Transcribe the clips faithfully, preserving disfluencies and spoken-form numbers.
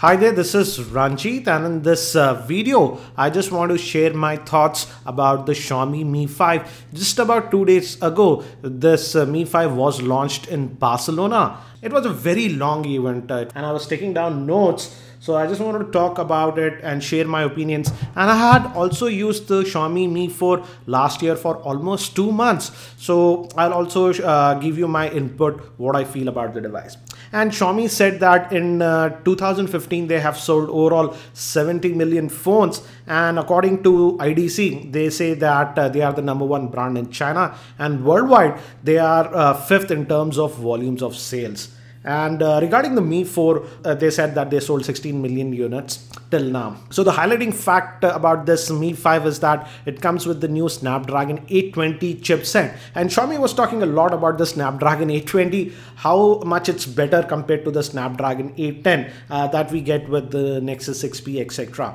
Hi there, this is Ranjit, and in this uh, video, I just want to share my thoughts about the Xiaomi Mi five. Just about two days ago, this uh, Mi five was launched in Barcelona. It was a very long event, uh, and I was taking down notes. So I just wanted to talk about it and share my opinions. And I had also used the Xiaomi Mi four last year for almost two months. So I'll also uh, give you my input, what I feel about the device. And Xiaomi said that in uh, two thousand fifteen, they have sold overall seventy million phones. And according to I D C, they say that uh, they are the number one brand in China. And worldwide, they are uh, fifth in terms of volumes of sales. And uh, regarding the Mi four, uh, they said that they sold sixteen million units till now. So the highlighting fact about this Mi five is that it comes with the new Snapdragon eight twenty chipset. And Xiaomi was talking a lot about the Snapdragon eight twenty, how much it's better compared to the Snapdragon eight ten uh, that we get with the Nexus six P, et cetera.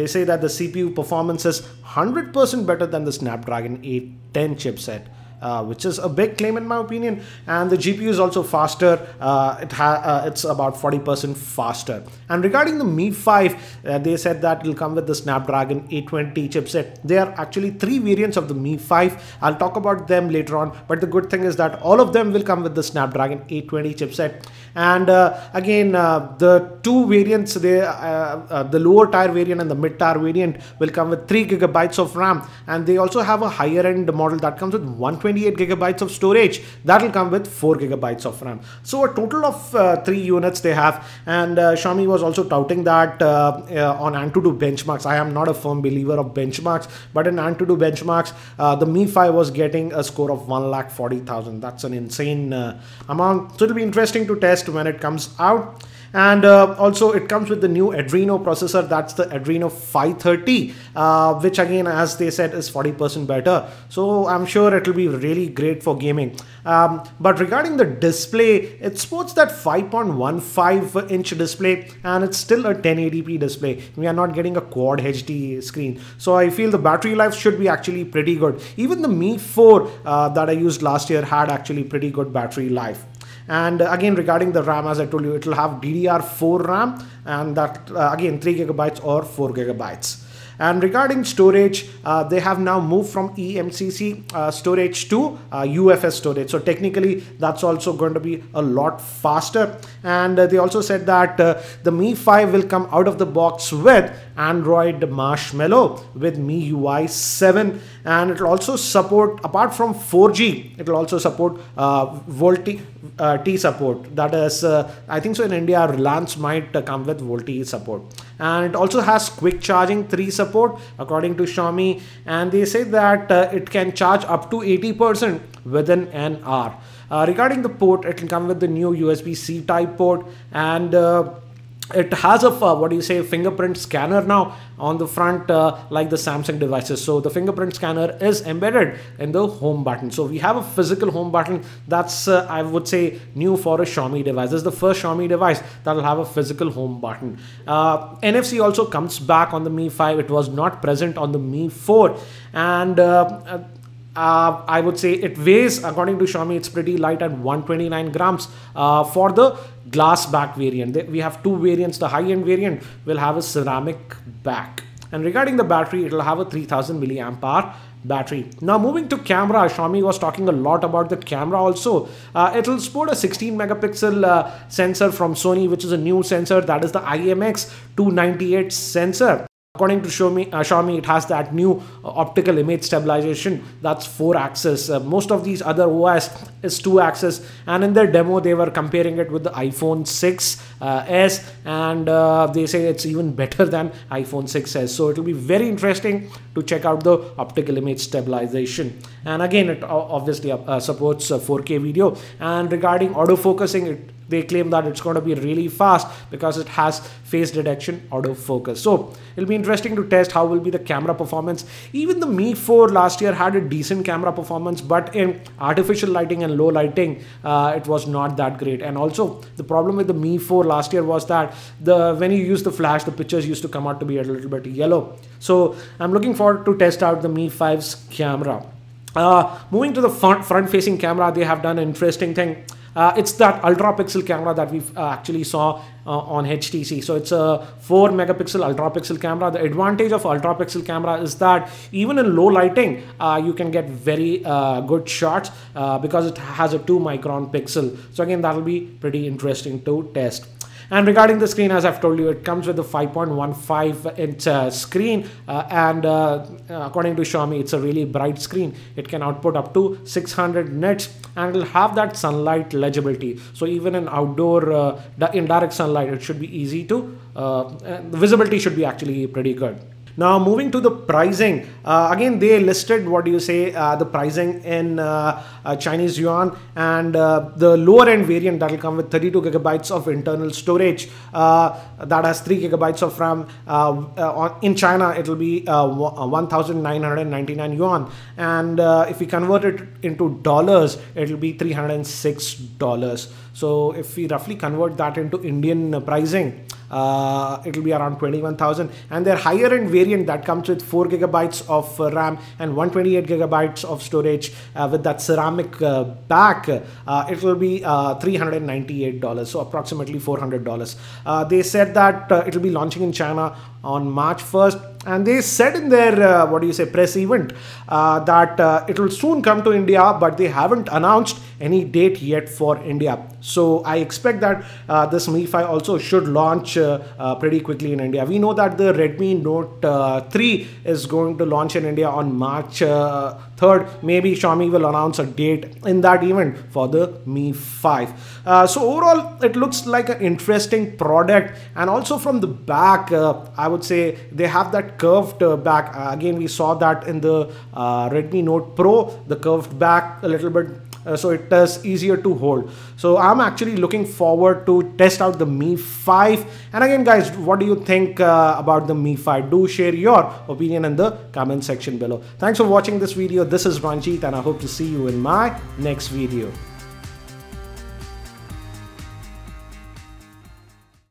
They say that the C P U performance is one hundred percent better than the Snapdragon eight ten chipset. Uh, which is a big claim in my opinion. And the G P U is also faster. Uh, it ha uh, it's about forty percent faster. And regarding the Mi five, uh, they said that it'll come with the Snapdragon eight twenty chipset. There are actually three variants of the Mi five. I'll talk about them later on. But the good thing is that all of them will come with the Snapdragon eight twenty chipset. And uh, again, uh, the two variants, they, uh, uh, the lower tier variant and the mid tier variant will come with three gigabytes of RAM. And they also have a higher end model that comes with one twenty-eight gigabytes of storage that will come with four gigabytes of RAM. So a total of uh, three units they have. And uh, Xiaomi was also touting that uh, uh, on Antutu benchmarks. I am not a firm believer of benchmarks, but in Antutu benchmarks, uh, the Mi five was getting a score of one lakh forty thousand. That's an insane uh, amount. So it'll be interesting to test when it comes out. And uh, also it comes with the new Adreno processor, that's the Adreno five thirty, uh, which again, as they said, is forty percent better. So I'm sure it will be really great for gaming. Um, but regarding the display, it sports that five point one five inch display, and it's still a ten eighty p display. We are not getting a quad H D screen. So I feel the battery life should be actually pretty good. Even the Mi four uh, that I used last year had actually pretty good battery life. And again, regarding the RAM, as I told you, it will have D D R four RAM, and that uh, again three gigabytes or four gigabytes. And regarding storage, uh, they have now moved from e M C C uh, storage to uh, U F S storage. So technically, that's also going to be a lot faster. And uh, they also said that uh, the Mi five will come out of the box with Android Marshmallow with M I U I seven. And it'll also support, apart from four G, it'll also support uh, VoLTE uh, T support. That is, uh, I think so in India, Reliance might uh, come with VoLTE support. And it also has quick charging three support according to Xiaomi, and they say that uh, it can charge up to eighty percent within an hour. Uh, regarding the port, it will come with the new U S B C type port, and uh, it has a uh, what do you say fingerprint scanner now on the front, uh, like the Samsung devices. So the fingerprint scanner is embedded in the home button. So we have a physical home button. That's uh, I would say new for a Xiaomi device. This is the first Xiaomi device that will have a physical home button. Uh, N F C also comes back on the Mi five. It was not present on the Mi four, and uh, uh, Uh, I would say it weighs, according to Xiaomi, it's pretty light at one twenty-nine grams uh, for the glass back variant. We have two variants. The high-end variant will have a ceramic back. And regarding the battery, it will have a three thousand milliamp hour battery. Now moving to camera, Xiaomi was talking a lot about the camera also. Uh, it will sport a sixteen megapixel uh, sensor from Sony, which is a new sensor. That is the I M X two ninety-eight sensor. According to Xiaomi, uh, Xiaomi, it has that new uh, optical image stabilization that's four axis. Uh, most of these other O S is two axis, and in their demo, they were comparing it with the iPhone six S, uh, and uh, they say it's even better than iPhone six S. So it will be very interesting to check out the optical image stabilization. And again, it obviously uh, supports uh, four K video. And regarding autofocusing, it they claim that it's going to be really fast because it has face detection autofocus. So it'll be interesting to test how will be the camera performance. Even the Mi four last year had a decent camera performance, but in artificial lighting and low lighting, uh, it was not that great. And also the problem with the Mi four last year was that the when you use the flash, the pictures used to come out to be a little bit yellow. So I'm looking forward to test out the Mi five's camera. Uh, moving to the front, front facing camera, they have done an interesting thing. Uh, it's that ultra pixel camera that we uh, actually saw uh, on H T C. So it's a four megapixel ultra pixel camera. The advantage of ultra pixel camera is that even in low lighting, uh, you can get very uh, good shots uh, because it has a two micron pixel. So again, that'll be pretty interesting to test. And regarding the screen, as I've told you, it comes with a five point one five inch uh, screen, uh, and uh, according to Xiaomi, it's a really bright screen. It can output up to six hundred nits, and it'll have that sunlight legibility. So even in outdoor, uh, in direct sunlight, it should be easy to, uh, the visibility should be actually pretty good. Now moving to the pricing, uh, again they listed, what do you say, uh, the pricing in uh, uh, Chinese yuan, and uh, the lower end variant that will come with thirty-two gigabytes of internal storage, uh, that has three gigabytes of RAM. Uh, uh, in China it will be uh, one thousand nine hundred ninety-nine yuan, and uh, if we convert it into dollars, it will be three hundred six dollars. So if we roughly convert that into Indian pricing, uh, it will be around twenty-one thousand. And their higher end variant that comes with four gigabytes of RAM and one hundred twenty-eight gigabytes of storage uh, with that ceramic uh, back, uh, it will be uh, three hundred ninety-eight dollars, so approximately four hundred dollars. Uh, they said that uh, it will be launching in China on March first. And they said in their, uh, what do you say, press event, uh, that uh, it will soon come to India, but they haven't announced any date yet for India. So I expect that uh, this Mi five also should launch uh, uh, pretty quickly in India. We know that the Redmi Note uh, three is going to launch in India on March third. Maybe Xiaomi will announce a date in that event for the Mi five. Uh, so overall, it looks like an interesting product. And also from the back, uh, I would say they have that curved uh, back. Uh, again, we saw that in the uh, Redmi Note Pro, the curved back a little bit, uh, so it is easier to hold. So I'm actually looking forward to test out the Mi five. And again, guys, what do you think uh, about the Mi five? Do share your opinion in the comment section below. Thanks for watching this video. This is Ranjit, and I hope to see you in my next video.